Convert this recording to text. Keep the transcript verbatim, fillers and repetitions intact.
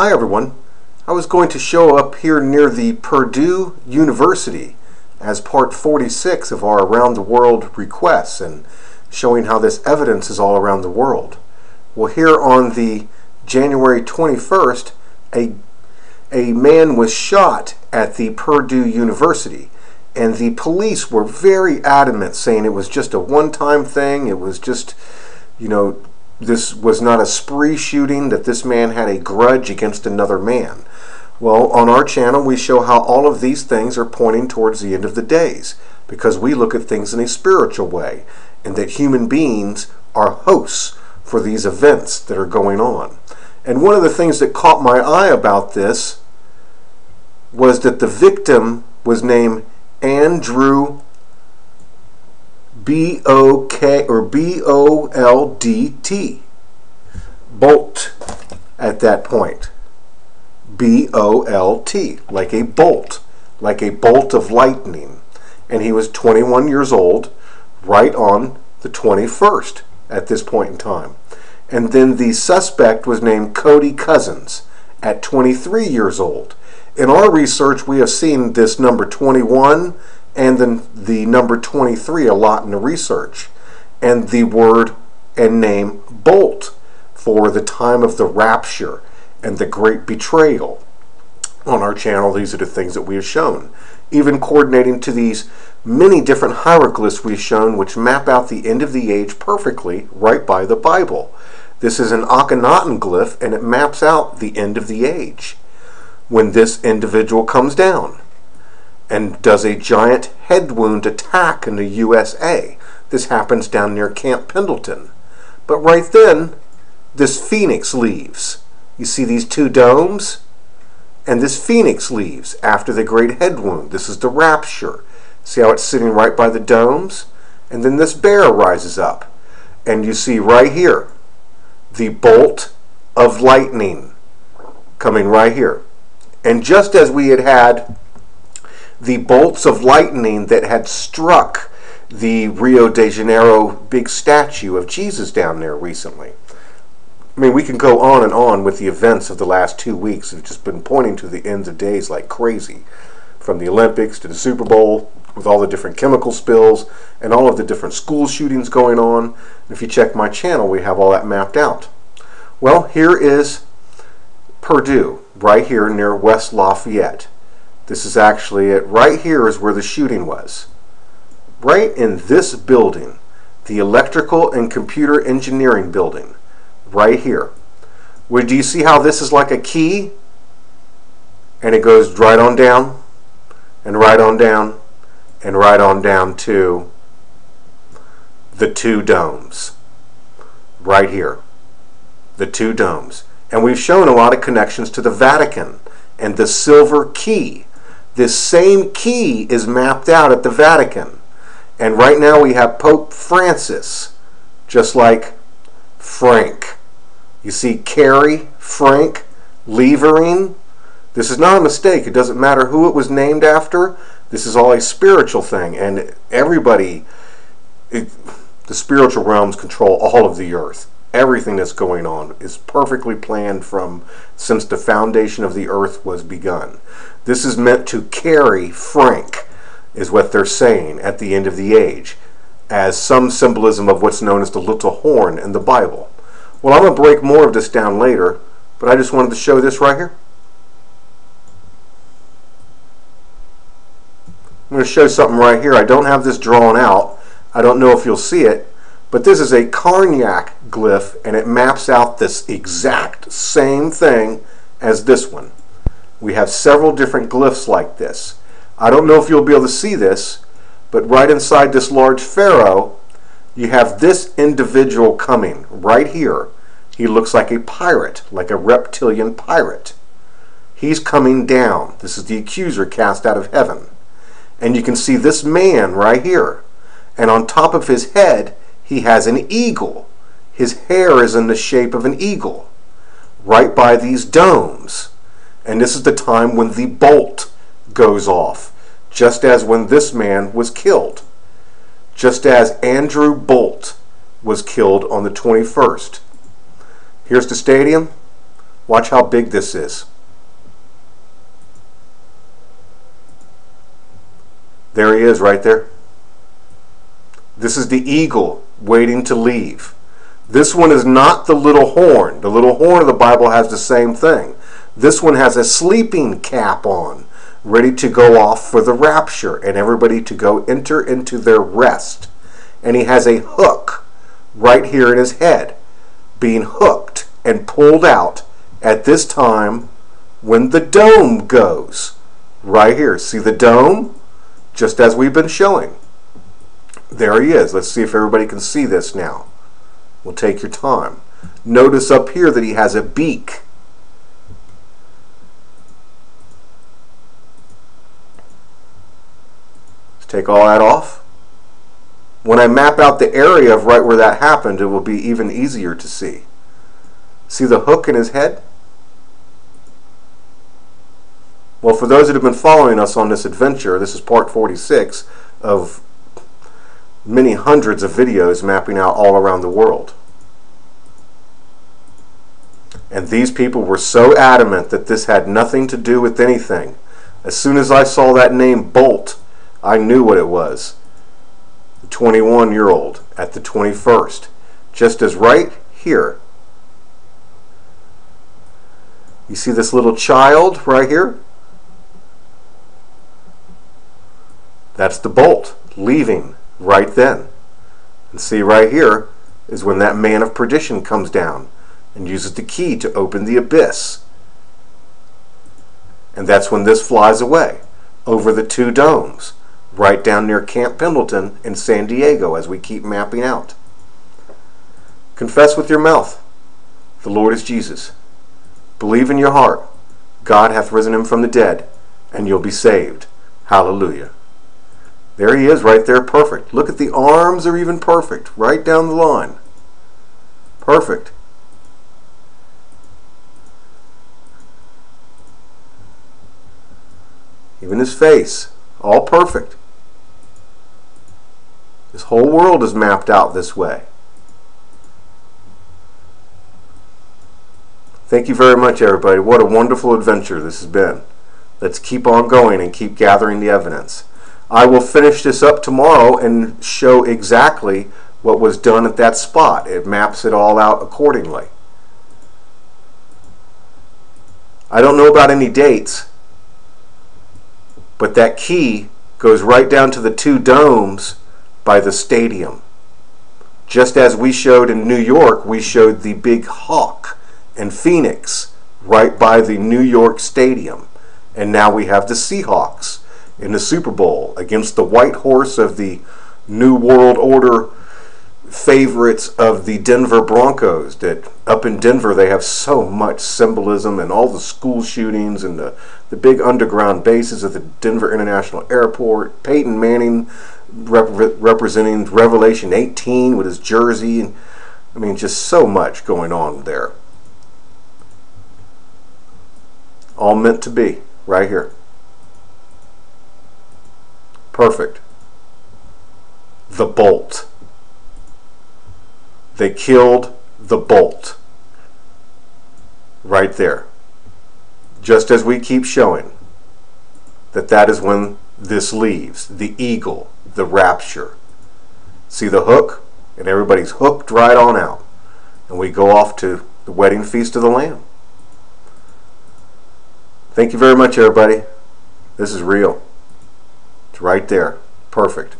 Hi everyone, I was going to show up here near the Purdue University as part forty-six of our around the world requests and showing how this evidence is all around the world. Well, here on the January twenty-first, a, a man was shot at the Purdue University and the police were very adamant saying it was just a one-time thing, it was just, you know, this was not a spree shooting, that this man had a grudge against another man. Well, on our channel we show how all of these things are pointing towards the end of the days because we look at things in a spiritual way and that human beings are hosts for these events that are going on. And one of the things that caught my eye about this was that the victim was named Andrew B O K or B O L D T, Bolt at that point, B O L T, like a bolt, like a bolt of lightning. And he was twenty-one years old right on the twenty-first at this point in time. And then the suspect was named Cody Cousins at twenty-three years old. In our research we have seen this number twenty-one and then the number twenty-three a lot in the research, and the word and name Bolt for the time of the rapture and the great betrayal. On our channel these are the things that we have shown, even coordinating to these many different hieroglyphs we've shown which map out the end of the age perfectly right by the Bible. This is an Akhenaten glyph and it maps out the end of the age when this individual comes down and does a giant head wound attack in the U S A. This happens down near Camp Pendleton. But right then, this phoenix leaves. You see these two domes? And this phoenix leaves after the great head wound. This is the rapture. See how it's sitting right by the domes? And then this bear rises up. And you see right here, the bolt of lightning coming right here. And just as we had had the bolts of lightning that had struck the Rio de Janeiro big statue of Jesus down there recently. I mean, we can go on and on with the events of the last two weeks. Have just been pointing to the ends of days like crazy, from the Olympics to the Super Bowl, with all the different chemical spills and all of the different school shootings going on. And if you check my channel, we have all that mapped out. Well, here is Purdue, right here near West Lafayette. This is actually it. Right here is where the shooting was. Right in this building, the electrical and computer engineering building, right here. Well, do you see how this is like a key? And it goes right on down, and right on down, and right on down to the two domes. Right here. The two domes. And we've shown a lot of connections to the Vatican and the silver key. This same key is mapped out at the Vatican. And right now we have Pope Francis, just like Frank. You see Carrie, Frank, Levering. This is not a mistake. It doesn't matter who it was named after. This is all a spiritual thing. And everybody, it, the spiritual realms control all of the earth. Everything that's going on is perfectly planned from since the foundation of the earth was begun. This is meant to carry Frank, is what they're saying at the end of the age, as some symbolism of what's known as the little horn in the Bible. Well, I'm going to break more of this down later, but I just wanted to show this right here. I'm going to show something right here. I don't have this drawn out. I don't know if you'll see it. But this is a Karnak glyph, and it maps out this exact same thing as this one. We have several different glyphs like this. I don't know if you'll be able to see this, but right inside this large pharaoh, you have this individual coming right here. He looks like a pirate, like a reptilian pirate. He's coming down. This is the accuser cast out of heaven. And you can see this man right here. And on top of his head, he has an eagle. His hair is in the shape of an eagle, right by these domes. And this is the time when the bolt goes off, just as when this man was killed, just as Andrew Bolt was killed on the twenty-first. Here's the stadium. Watch how big this is. There he is right there. This is the eagle waiting to leave. This one is not the little horn. The little horn of the Bible has the same thing. This one has a sleeping cap on, ready to go off for the rapture and everybody to go enter into their rest. And he has a hook right here in his head, being hooked and pulled out at this time when the dome goes. Right here. See the dome? Just as we've been showing. There he is. Let's see if everybody can see this now. We'll take your time. Notice up here that he has a beak. Let's take all that off. When I map out the area of right where that happened, it will be even easier to see. See the hook in his head? Well, for those that have been following us on this adventure, this is part forty-six of many hundreds of videos mapping out all around the world. And these people were so adamant that this had nothing to do with anything. As soon as I saw that name Bolt, I knew what it was. The twenty-one-year-old at the twenty-first, just as right here. You see this little child right here? That's the Bolt leaving right then. And see right here is when that man of perdition comes down and uses the key to open the abyss. And that's when this flies away over the two domes right down near Camp Pendleton in San Diego as we keep mapping out. Confess with your mouth, the Lord is Jesus. Believe in your heart, God hath risen him from the dead, and you'll be saved. Hallelujah. There he is right there, perfect. Look at the arms are even perfect, right down the line. Perfect. Even his face, all perfect. This whole world is mapped out this way. Thank you very much, everybody. What a wonderful adventure this has been. Let's keep on going and keep gathering the evidence. I will finish this up tomorrow and show exactly what was done at that spot. It maps it all out accordingly. I don't know about any dates, but that key goes right down to the two domes by the stadium. Just as we showed in New York, we showed the big hawk and phoenix right by the New York Stadium. And now we have the Seahawks in the Super Bowl against the white horse of the New World Order favorites of the Denver Broncos. That up in Denver they have so much symbolism and all the school shootings and the, the big underground bases at the Denver International Airport. Peyton Manning rep representing Revelation eighteen with his jersey. And I mean, just so much going on there. All meant to be right here. Perfect. The Bolt. They killed the Bolt. Right there. Just as we keep showing that that is when this leaves. The eagle. The rapture. See the hook? And everybody's hooked right on out. And we go off to the wedding feast of the Lamb. Thank you very much, everybody. This is real. Right there. Perfect.